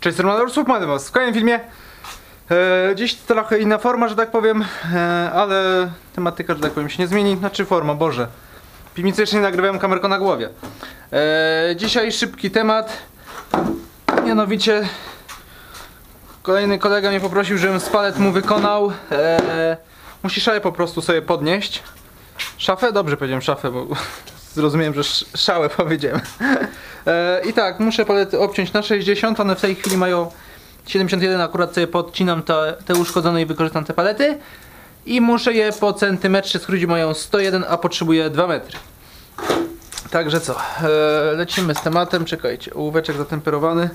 Cześć, Romanorusów, mamy was w kolejnym filmie. Dziś trochę inna forma, że tak powiem, ale tematyka, że tak powiem, się nie zmieni. Znaczy forma, Boże. Piwnicy jeszcze nie nagrywałem kamerką na głowie. Dzisiaj szybki temat. Mianowicie kolejny kolega mnie poprosił, żebym spalet mu wykonał. Musi szalę po prostu sobie podnieść. Szafę? Dobrze powiedziałem szafę, bo zrozumiałem, że szałę powiedziałem. I tak, muszę palety obciąć na 60, one w tej chwili mają 71, akurat sobie podcinam te uszkodzone i wykorzystam te palety. I muszę je po centymetrze skrócić, mają 101, a potrzebuję 2 metry. Także co, lecimy z tematem, czekajcie, ołóweczek zatemperowany.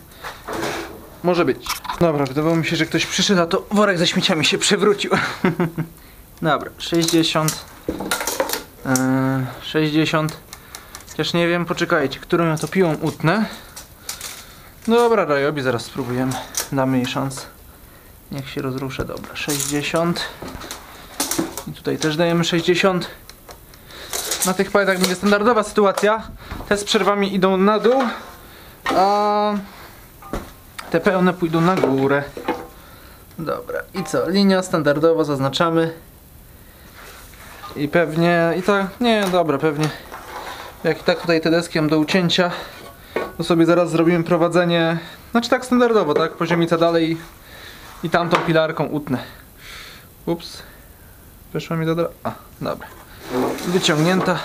Może być. Dobra, wydawało mi się, że ktoś przyszedł, a to worek ze śmieciami się przewrócił. Dobra, 60. Chociaż nie wiem, poczekajcie, którą ja to piłą utnę. Dobra, Ryobi, zaraz spróbujemy. Damy jej szansę. Niech się rozrusza, dobra, 60. I tutaj też dajemy 60. Na tych paletach będzie standardowa sytuacja. Te z przerwami idą na dół, a te pełne pójdą na górę. Dobra, i co? Linia standardowa, zaznaczamy. I pewnie, i tak, nie, dobra, pewnie. Jak i tak tutaj te deski mam do ucięcia, to sobie zaraz zrobimy prowadzenie, znaczy tak standardowo, tak, poziomica dalej i tamtą pilarką utnę. Ups, weszła mi do drogi, a, dobra, wyciągnięta.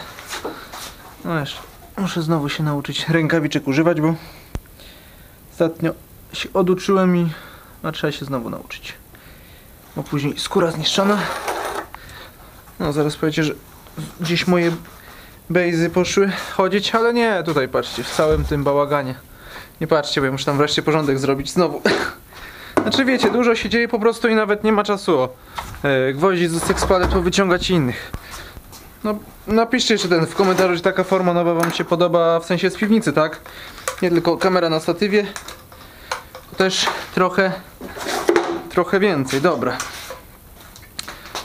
No jeszcze, muszę znowu się nauczyć rękawiczek używać, bo ostatnio się oduczyłem i no, trzeba się znowu nauczyć. Bo później skóra zniszczona. No zaraz powiecie, że gdzieś moje bejzy poszły chodzić, ale nie, tutaj patrzcie, w całym tym bałaganie. Nie patrzcie, bo ja muszę tam wreszcie porządek zrobić znowu. Znaczy wiecie, dużo się dzieje po prostu i nawet nie ma czasu gwoździ z ustek z palet wyciągać innych. No napiszcie jeszcze w komentarzu, że taka forma nowa wam się podoba, w sensie z piwnicy, tak? Nie tylko kamera na statywie, też trochę więcej, dobra.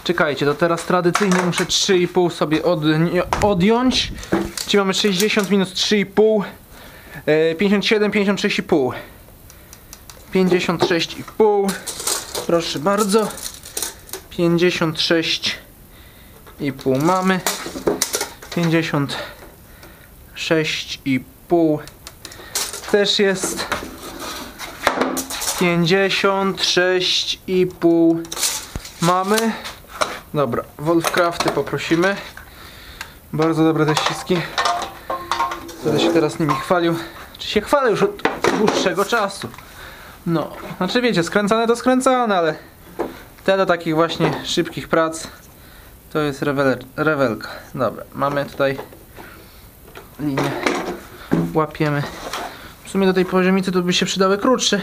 Czekajcie, to teraz tradycyjnie muszę 3,5 sobie odjąć. Czyli mamy 60 minus 3,5, 57, 56,5. 56,5, proszę bardzo. 56,5 mamy. 56,5 też jest. 56,5 mamy. Dobra, Wolfcrafty poprosimy. Bardzo dobre te ściski. Będę się teraz nimi chwalił. Czy się chwalę już od dłuższego czasu. No, znaczy wiecie, skręcane to skręcane, ale te do takich właśnie szybkich prac to jest rewelka. Dobra, mamy tutaj linię. Łapiemy. W sumie do tej poziomicy to by się przydały krótsze,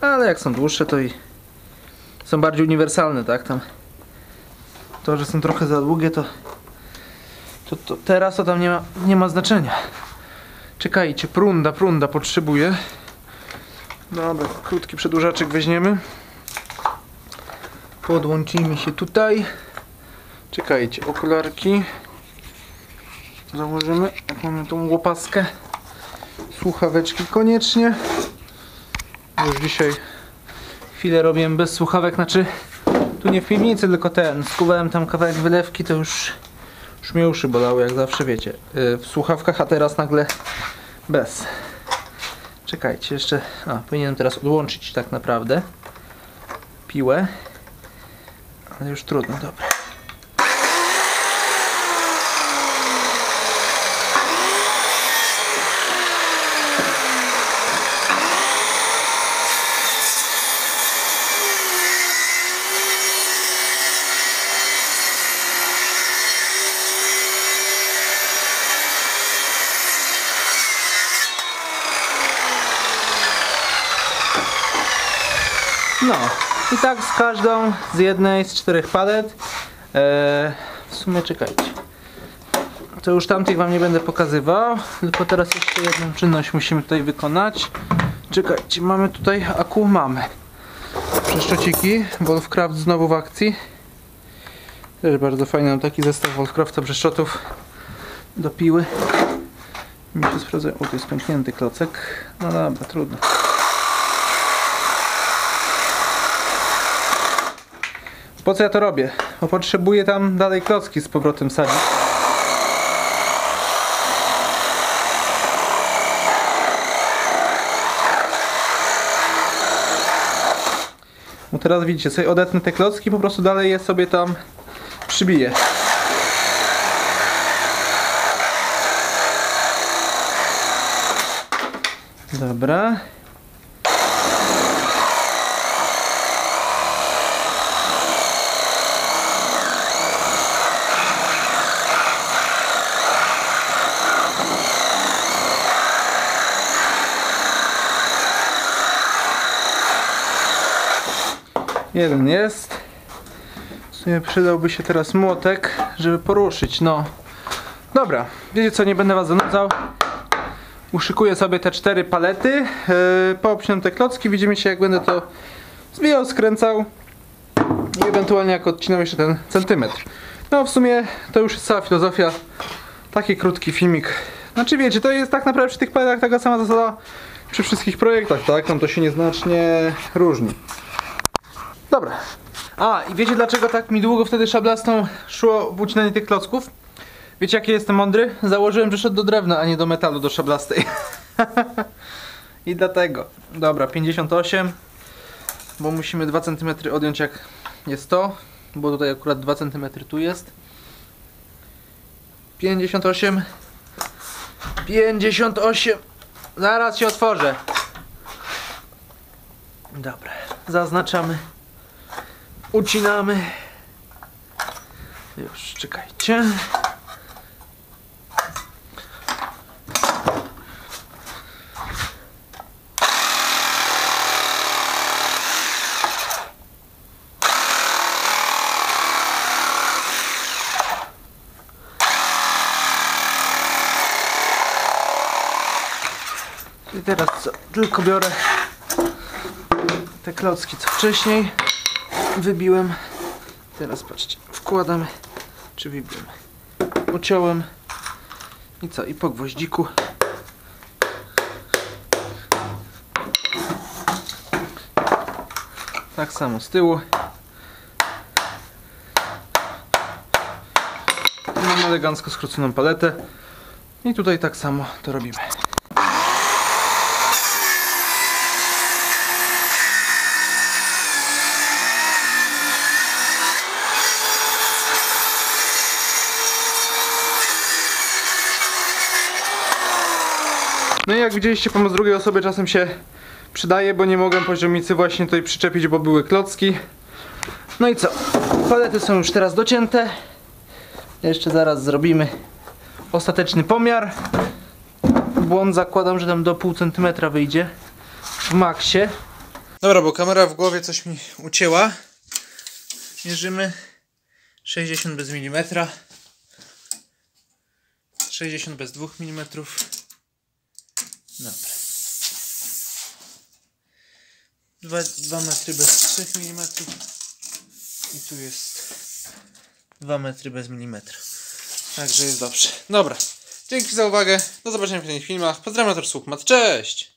ale jak są dłuższe, to i są bardziej uniwersalne, tak? Tam to, że są trochę za długie, to teraz to tam nie ma znaczenia. Czekajcie, prunda potrzebuję. Dobra, krótki przedłużaczek weźmiemy. Podłączymy się tutaj. Czekajcie, okularki. Założymy, jak mamy tą łopaskę. Słuchaweczki koniecznie. Już dzisiaj chwilę robiłem bez słuchawek, znaczy tu nie w piwnicy, tylko skuwałem tam kawałek wylewki, to już mnie uszy bolały, jak zawsze wiecie, w słuchawkach, a teraz nagle bez. Czekajcie, jeszcze, powinienem teraz odłączyć tak naprawdę piłę, ale już trudno, dobra. No i tak z każdą, z jednej z 4 palet. W sumie czekajcie, to już tamtych wam nie będę pokazywał, tylko teraz jeszcze jedną czynność musimy tutaj wykonać. Czekajcie, mamy tutaj aku, mamy brzeszczociki, Wolfcraft znowu w akcji. Też bardzo fajny, mam taki zestaw Wolfcrafta brzeszczotów do piły. Mi się sprawdza, o, tu jest pęknięty klocek, no dobra, trudno. Po co ja to robię? Bo potrzebuję tam dalej klocki z powrotem sadzić. No teraz widzicie, sobie odetnę te klocki i po prostu dalej je sobie tam przybiję. Dobra. Jeden jest. W sumie przydałby się teraz młotek, żeby poruszyć. No. Dobra. Wiecie co? Nie będę was zanudzał. Uszykuję sobie te 4 palety. Poobcinam te klocki. Widzimy się, jak będę to zwijał, skręcał. I ewentualnie jak odcinam jeszcze ten centymetr. No w sumie to już jest cała filozofia. Taki krótki filmik. Znaczy wiecie, to jest tak naprawdę przy tych paletach taka sama zasada przy wszystkich projektach, tak? No to się nieznacznie różni. Dobra. A i wiecie dlaczego tak mi długo wtedy szablastą szło w ucinanie tych klocków? Wiecie jaki jestem mądry? Założyłem, że szedł do drewna, a nie do metalu, do szablastej. I dlatego. Dobra, 58. Bo musimy 2 cm odjąć jak jest to. Bo tutaj akurat 2 cm tu jest. 58. 58. Zaraz się otworzę. Dobra. Zaznaczamy. Ucinamy. Już, czekajcie. I teraz co? Tylko biorę te klocki co wcześniej wybiłem. Teraz patrzcie, wkładam, czy wybiłem, uciąłem i co? I po gwoździku. Tak samo z tyłu. Mam elegancko skróconą paletę i tutaj tak samo to robimy. No i jak widzieliście, pomoc drugiej osoby czasem się przydaje, bo nie mogłem poziomicy właśnie tutaj przyczepić, bo były klocki. No i co? Palety są już teraz docięte. Jeszcze zaraz zrobimy ostateczny pomiar. Błąd zakładam, że tam do 0,5 cm wyjdzie w maksie. Dobra, bo kamera w głowie coś mi ucięła. Mierzymy 60 bez milimetra. 60 bez 2 mm. Dobra. 2 metry bez 3 mm. I tu jest 2 metry bez milimetra. Także jest dobrze. Dobra. Dzięki za uwagę. Do zobaczenia w kolejnych filmach. Pozdrawiam, to słuch. Cześć!